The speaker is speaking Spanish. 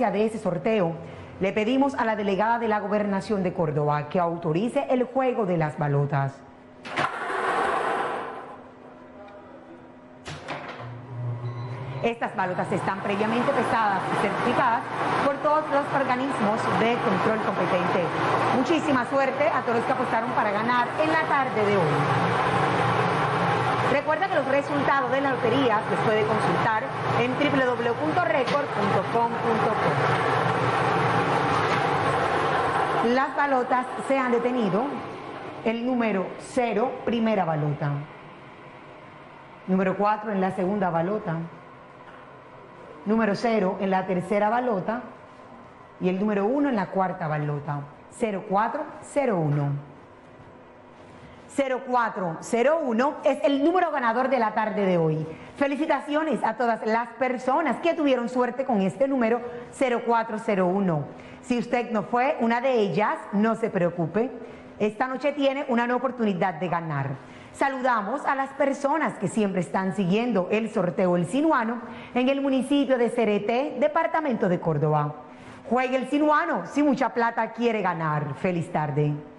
noticia de ese sorteo, le pedimos a la delegada de la Gobernación de Córdoba que autorice el juego de las balotas. Estas balotas están previamente pesadas y certificadas por todos los organismos de control competente. Muchísima suerte a todos los que apostaron para ganar en la tarde de hoy. Recuerda que los resultados de la lotería los puede consultar en www.record.com.co. Las balotas se han detenido. El número 0, primera balota. Número 4 en la segunda balota. Número 0 en la tercera balota y el número 1 en la cuarta balota. 0401. 0401 es el número ganador de la tarde de hoy. Felicitaciones a todas las personas que tuvieron suerte con este número 0401. Si usted no fue una de ellas, no se preocupe. Esta noche tiene una nueva oportunidad de ganar. Saludamos a las personas que siempre están siguiendo el sorteo El Sinuano en el municipio de Cereté, departamento de Córdoba. Juegue El Sinuano si mucha plata quiere ganar. Feliz tarde.